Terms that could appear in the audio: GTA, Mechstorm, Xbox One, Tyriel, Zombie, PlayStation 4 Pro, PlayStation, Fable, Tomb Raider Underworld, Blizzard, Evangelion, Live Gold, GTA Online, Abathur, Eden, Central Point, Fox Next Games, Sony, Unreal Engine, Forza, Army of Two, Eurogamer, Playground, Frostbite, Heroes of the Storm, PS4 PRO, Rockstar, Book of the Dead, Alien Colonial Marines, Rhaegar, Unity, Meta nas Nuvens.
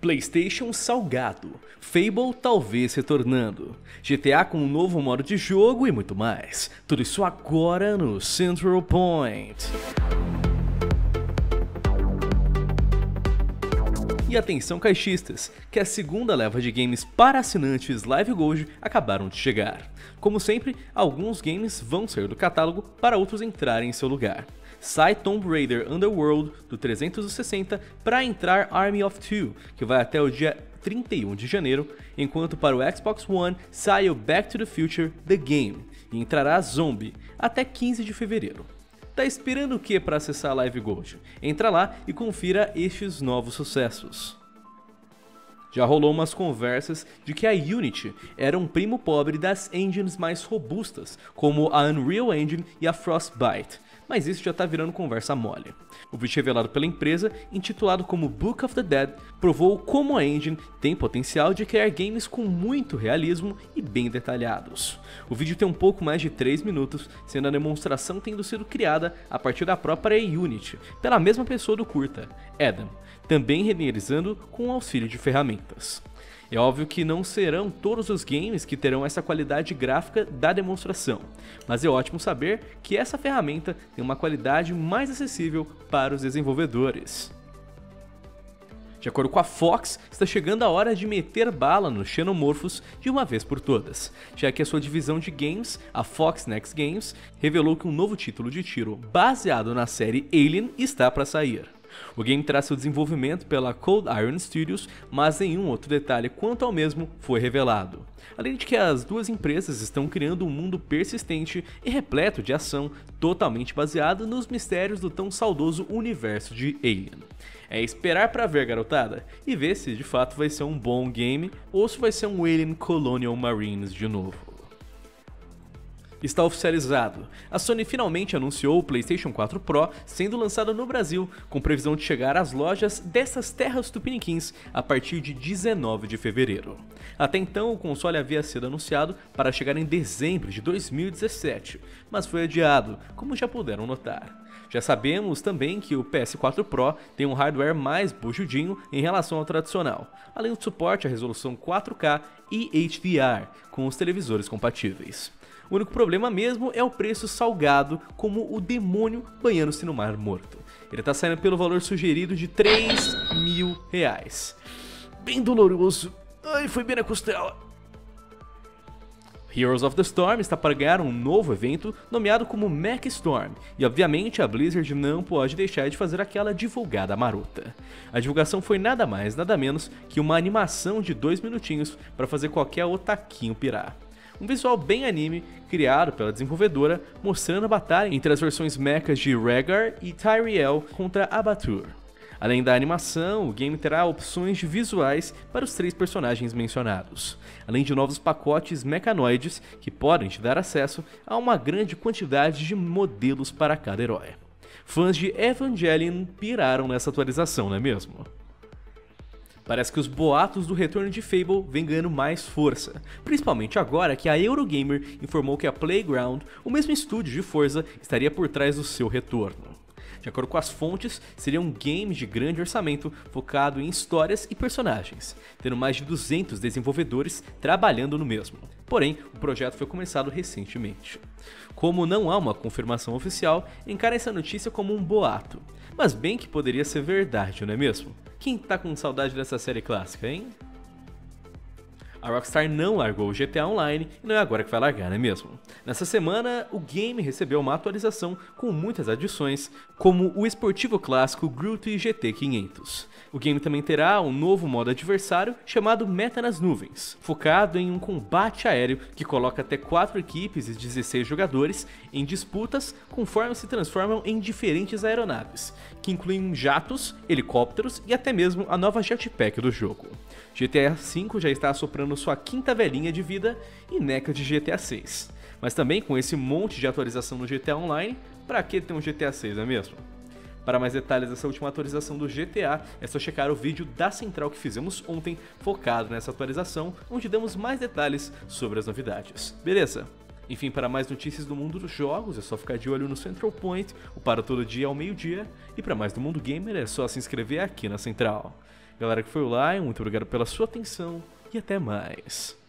PlayStation salgado, Fable talvez retornando, GTA com um novo modo de jogo e muito mais. Tudo isso agora no Central Point. E atenção caixistas, que a segunda leva de games para assinantes Live Gold acabaram de chegar. Como sempre, alguns games vão sair do catálogo para outros entrarem em seu lugar. Sai Tomb Raider Underworld do 360 para entrar Army of Two, que vai até o dia 31 de janeiro, enquanto para o Xbox One sai o Back to the Future The Game e entrará Zombie até 15 de fevereiro. Tá esperando o que para acessar a Live Gold? Entra lá e confira estes novos sucessos. Já rolou umas conversas de que a Unity era um primo pobre das engines mais robustas, como a Unreal Engine e a Frostbite, mas isso já tá virando conversa mole. O vídeo revelado pela empresa, intitulado como Book of the Dead, provou como a engine tem potencial de criar games com muito realismo e bem detalhados. O vídeo tem um pouco mais de 3 minutos, sendo a demonstração tendo sido criada a partir da própria Unity, pela mesma pessoa do curta, Eden, também renderizando com o auxílio de ferramentas. É óbvio que não serão todos os games que terão essa qualidade gráfica da demonstração, mas é ótimo saber que essa ferramenta tem uma qualidade mais acessível para os desenvolvedores. De acordo com a Fox, está chegando a hora de meter bala nos xenomorfos de uma vez por todas, já que a sua divisão de games, a Fox Next Games, revelou que um novo título de tiro baseado na série Alien está para sair. O game terá seu desenvolvimento pela Cold Iron Studios, mas nenhum outro detalhe quanto ao mesmo foi revelado. Além de que as duas empresas estão criando um mundo persistente e repleto de ação, totalmente baseado nos mistérios do tão saudoso universo de Alien. É esperar pra ver, garotada, e ver se de fato vai ser um bom game ou se vai ser um Alien Colonial Marines de novo. Está oficializado. A Sony finalmente anunciou o PlayStation 4 Pro sendo lançado no Brasil, com previsão de chegar às lojas dessas terras tupiniquins a partir de 19 de fevereiro. Até então, o console havia sido anunciado para chegar em dezembro de 2017, mas foi adiado, como já puderam notar. Já sabemos também que o PS4 Pro tem um hardware mais bujudinho em relação ao tradicional, além do suporte à resolução 4K e HDR, com os televisores compatíveis. O único problema mesmo é o preço salgado, como o demônio banhando-se no mar morto. Ele tá saindo pelo valor sugerido de R$3.000. Bem doloroso. Ai, foi bem na costela. Heroes of the Storm está para ganhar um novo evento nomeado como Mechstorm, e obviamente a Blizzard não pode deixar de fazer aquela divulgada marota. A divulgação foi nada mais nada menos que uma animação de 2 minutinhos para fazer qualquer otaquinho pirar. Um visual bem anime, criado pela desenvolvedora, mostrando a batalha entre as versões mechas de Rhaegar e Tyriel contra Abathur. Além da animação, o game terá opções de visuais para os 3 personagens mencionados, além de novos pacotes mecanoides que podem te dar acesso a uma grande quantidade de modelos para cada herói. Fãs de Evangelion piraram nessa atualização, não é mesmo? Parece que os boatos do retorno de Fable vêm ganhando mais força, principalmente agora que a Eurogamer informou que a Playground, o mesmo estúdio de Forza, estaria por trás do seu retorno. De acordo com as fontes, seria um game de grande orçamento focado em histórias e personagens, tendo mais de 200 desenvolvedores trabalhando no mesmo. Porém, o projeto foi começado recentemente. Como não há uma confirmação oficial, encara essa notícia como um boato, mas bem que poderia ser verdade, não é mesmo? Quem tá com saudade dessa série clássica, hein? A Rockstar não largou o GTA Online e não é agora que vai largar, não é mesmo? Nessa semana, o game recebeu uma atualização com muitas adições, como o esportivo clássico Groot e GT 500. O game também terá um novo modo adversário chamado Meta nas Nuvens, focado em um combate aéreo que coloca até 4 equipes e 16 jogadores em disputas conforme se transformam em diferentes aeronaves, que incluem jatos, helicópteros e até mesmo a nova jetpack do jogo. GTA V já está assoprando sua 5ª velhinha de vida e neca de GTA 6. Mas também com esse monte de atualização no GTA Online, pra que ter um GTA 6, não é mesmo? Para mais detalhes dessa última atualização do GTA, é só checar o vídeo da Central que fizemos ontem, focado nessa atualização, onde damos mais detalhes sobre as novidades, beleza? Enfim, para mais notícias do mundo dos jogos, é só ficar de olho no Central Point, o Para Todo Dia ao meio-dia, e para mais do mundo gamer é só se inscrever aqui na Central. Galera que foi o Lion, muito obrigado pela sua atenção e até mais.